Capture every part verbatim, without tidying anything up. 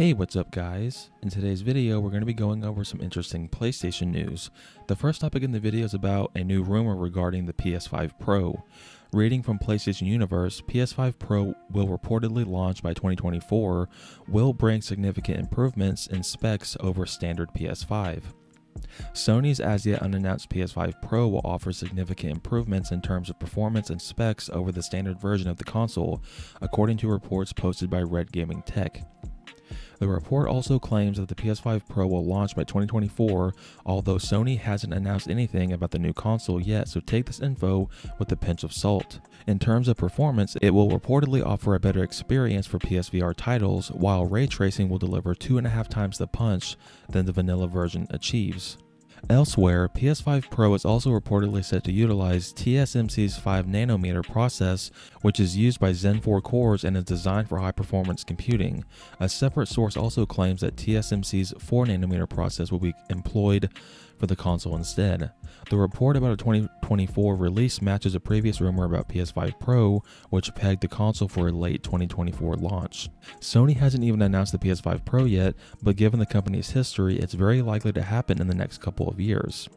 Hey, what's up guys? In today's video, we're going to be going over some interesting PlayStation news. The first topic in the video is about a new rumor regarding the P S five Pro. Reading from PlayStation Universe, P S five Pro will reportedly launch by twenty twenty-four, will bring significant improvements in specs over standard P S five. Sony's as yet unannounced P S five Pro will offer significant improvements in terms of performance and specs over the standard version of the console, according to reports posted by Red Gaming Tech. The report also claims that the P S five Pro will launch by twenty twenty-four, although Sony hasn't announced anything about the new console yet, so take this info with a pinch of salt. In terms of performance, it will reportedly offer a better experience for P S V R titles, while ray tracing will deliver two and a half times the punch than the vanilla version achieves. Elsewhere, P S five Pro is also reportedly set to utilize T S M C's five nanometer process, which is used by Zen four cores and is designed for high-performance computing. A separate source also claims that T S M C's four nanometer process will be employed for the console instead. The report about a twenty twenty-four release matches a previous rumor about P S five Pro, which pegged the console for a late twenty twenty-four launch. Sony hasn't even announced the P S five Pro yet, but given the company's history, it's very likely to happen in the next couple of years.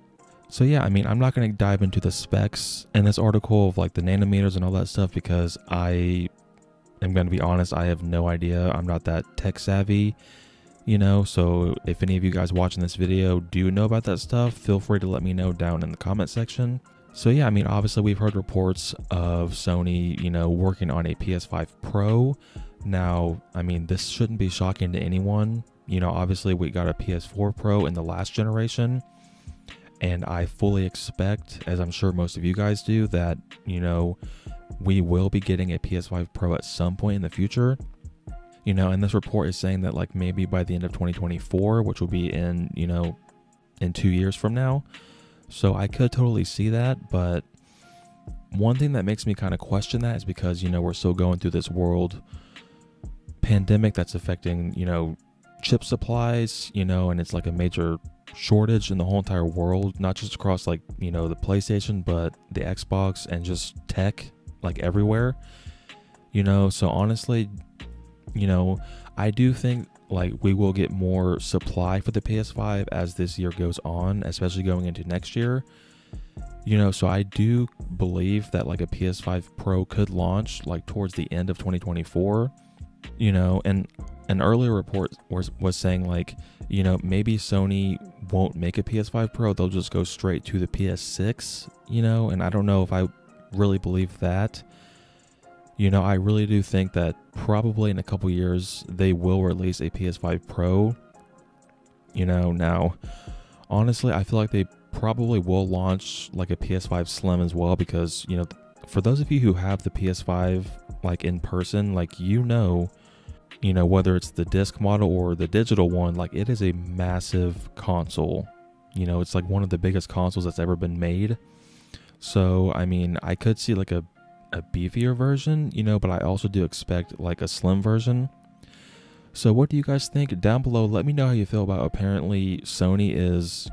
So yeah, I mean, I'm not going to dive into the specs in this article of like the nanometers and all that stuff because I am going to be honest, I have no idea. I'm not that tech savvy. You know, so if any of you guys watching this video do know about that stuff, feel free to let me know down in the comment section. So yeah, I mean, obviously we've heard reports of Sony, you know, working on a P S five Pro. Now, I mean, this shouldn't be shocking to anyone. You know, obviously we got a P S four Pro in the last generation. And I fully expect, as I'm sure most of you guys do, that, you know, we will be getting a P S five Pro at some point in the future. You know, and this report is saying that like maybe by the end of twenty twenty-four, which will be in, you know, in two years from now. So I could totally see that. But one thing that makes me kind of question that is because, you know, we're still going through this world pandemic that's affecting, you know, chip supplies, you know, and it's like a major shortage in the whole entire world, not just across like, you know, the PlayStation, but the Xbox and just tech like everywhere, you know, so honestly, you know, I do think like we will get more supply for the P S five as this year goes on, especially going into next year, you know, so I do believe that like a P S five Pro could launch like towards the end of twenty twenty-four, you know, and an earlier report was, was saying like, you know, maybe Sony won't make a P S five Pro. They'll just go straight to the P S six, you know, and I don't know if I really believe that. You know, I really do think that probably in a couple years, they will release a P S five Pro. You know, now, honestly, I feel like they probably will launch like a P S five Slim as well because, you know, for those of you who have the P S five like in person, like, you know, you know, whether it's the disc model or the digital one, like it is a massive console. You know, it's like one of the biggest consoles that's ever been made. So, I mean, I could see like a a beefier version, you know, but I also do expect like a slim version. So what do you guys think down below? Let me know how you feel about apparently Sony is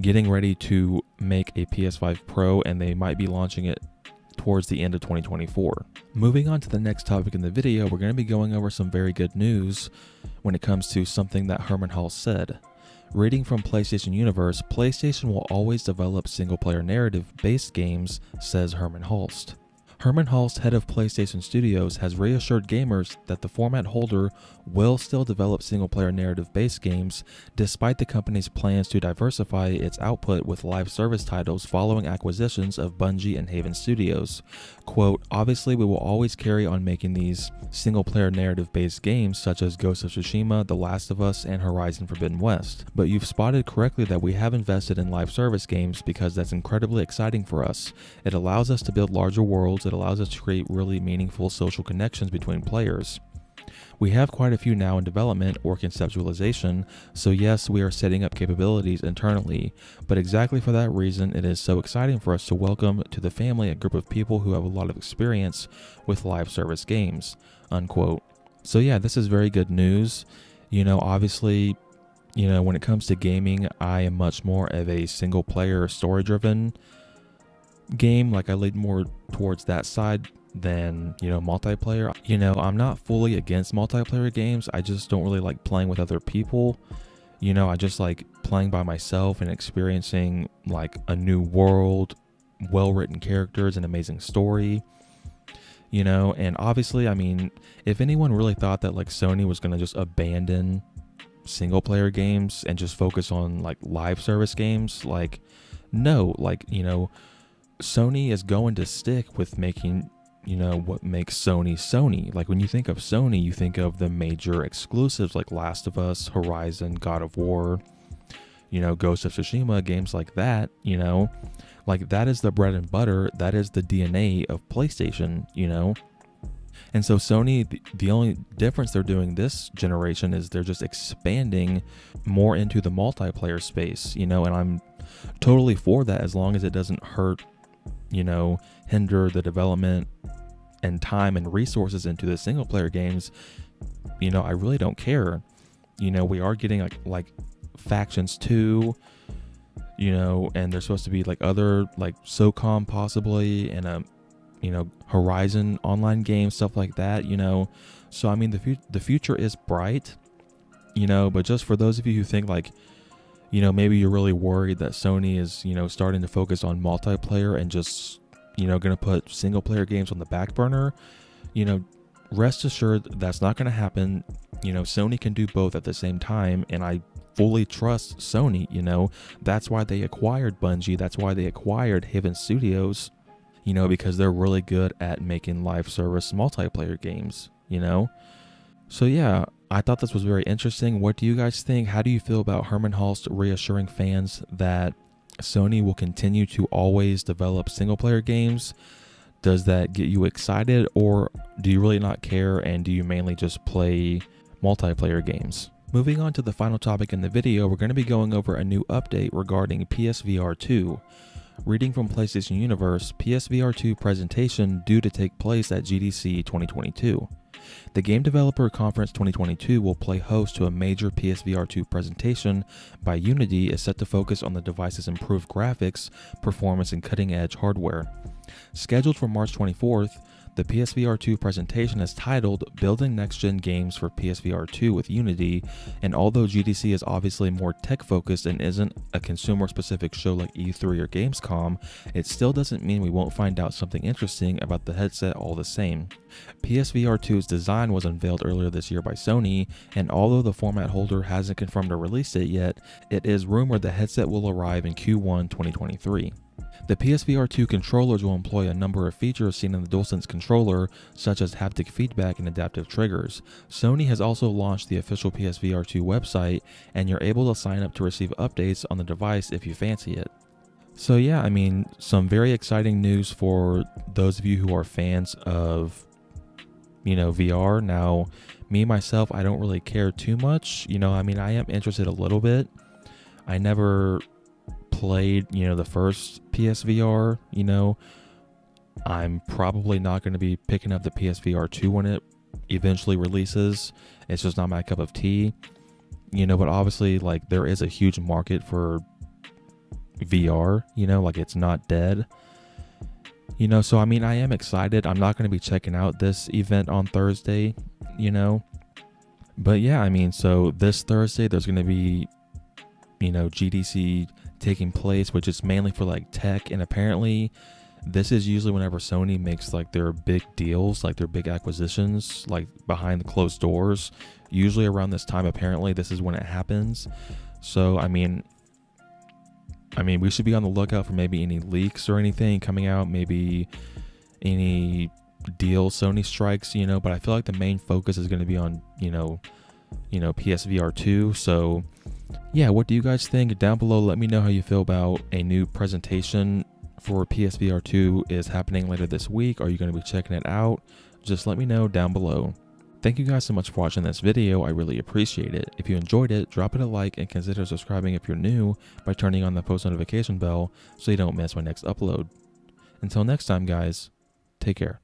getting ready to make a P S five Pro and they might be launching it towards the end of twenty twenty-four. Moving on to the next topic in the video, we're going to be going over some very good news when it comes to something that Hermen Hulst said. Reading from PlayStation Universe, PlayStation will always develop single-player narrative-based games, says Hermen Hulst. Hermen Hulst, head of PlayStation Studios, has reassured gamers that the format holder will still develop single-player narrative-based games, despite the company's plans to diversify its output with live service titles following acquisitions of Bungie and Haven Studios. Quote, obviously we will always carry on making these single-player narrative-based games such as Ghost of Tsushima, The Last of Us, and Horizon Forbidden West, but you've spotted correctly that we have invested in live service games because that's incredibly exciting for us. It allows us to build larger worlds. It allows us to create really meaningful social connections between players. We have quite a few now in development or conceptualization, so yes, we are setting up capabilities internally, but exactly for that reason, it is so exciting for us to welcome to the family a group of people who have a lot of experience with live service games, unquote. So yeah, this is very good news. You know, obviously, you know, when it comes to gaming, I am much more of a single player story driven game. Like I lead more towards that side than, you know, multiplayer. You know, I'm not fully against multiplayer games. I just don't really like playing with other people. You know, I just like playing by myself and experiencing like a new world, well-written characters, an amazing story, you know. And obviously, I mean, if anyone really thought that like Sony was going to just abandon single player games and just focus on like live service games, like no, like, you know, Sony is going to stick with making, you know, what makes Sony Sony. Like when you think of Sony, you think of the major exclusives like Last of Us, Horizon, God of War, you know, Ghost of Tsushima, games like that, you know, like that is the bread and butter. That is the D N A of PlayStation, you know. And so Sony, the, the only difference they're doing this generation is they're just expanding more into the multiplayer space, you know, and I'm totally for that as long as it doesn't hurt, you know, hinder the development and time and resources into the single player games. You know, I really don't care. You know, we are getting like, like Factions two, you know, and there's supposed to be like other like SOCOM possibly, and um, you know, Horizon Online games, stuff like that, you know. So I mean, the fu the future is bright, you know. But just for those of you who think like, you know, maybe you're really worried that Sony is, you know, starting to focus on multiplayer and just, you know, gonna put single player games on the back burner, you know, rest assured that's not gonna happen. You know, Sony can do both at the same time, and I fully trust Sony, you know. That's why they acquired Bungie, that's why they acquired Haven Studios, you know, because they're really good at making live service multiplayer games, you know. So yeah, I thought this was very interesting. What do you guys think? How do you feel about Hermen Hulst reassuring fans that Sony will continue to always develop single player games? Does that get you excited, or do you really not care and do you mainly just play multiplayer games? Moving on to the final topic in the video, we're going to be going over a new update regarding P S V R two. Reading from PlayStation Universe, P S V R two presentation due to take place at G D C twenty twenty-two. The Game Developer Conference twenty twenty-two will play host to a major P S V R two presentation by Unity, is set to focus on the device's improved graphics, performance, and cutting-edge hardware. Scheduled for March twenty-fourth, the P S V R two presentation is titled Building Next-Gen Games for P S V R two with Unity, and although G D C is obviously more tech-focused and isn't a consumer-specific show like E three or Gamescom, it still doesn't mean we won't find out something interesting about the headset all the same. P S V R two's design was unveiled earlier this year by Sony, and although the format holder hasn't confirmed a release date yet, it is rumored the headset will arrive in Q one twenty twenty-three. The P S V R two controllers will employ a number of features seen in the DualSense controller, such as haptic feedback and adaptive triggers. Sony has also launched the official P S V R two website, and you're able to sign up to receive updates on the device if you fancy it. So yeah, I mean, some very exciting news for those of you who are fans of, you know, V R. Now, me, myself, I don't really care too much. You know, I mean, I am interested a little bit. I never played, you know, the first P S V R, you know. I'm probably not going to be picking up the P S V R two when it eventually releases. It's just not my cup of tea, you know. But obviously, like, there is a huge market for V R, you know, like, it's not dead, you know. So I mean, I am excited. I'm not going to be checking out this event on Thursday, you know. But yeah, I mean, so this Thursday there's going to be, you know, G D C taking place, which is mainly for like tech, and apparently this is usually whenever Sony makes like their big deals, like their big acquisitions, like behind the closed doors. Usually around this time, apparently this is when it happens. So I mean, I mean, we should be on the lookout for maybe any leaks or anything coming out, maybe any deal Sony strikes, you know. But I feel like the main focus is going to be on, you know, you know, P S V R two. So yeah, what do you guys think? Down below, let me know how you feel about a new presentation for P S V R two is happening later this week. Are you going to be checking it out? Just let me know down below. Thank you guys so much for watching this video. I really appreciate it. If you enjoyed it, drop it a like and consider subscribing if you're new by turning on the post notification bell so you don't miss my next upload. Until next time, guys, take care.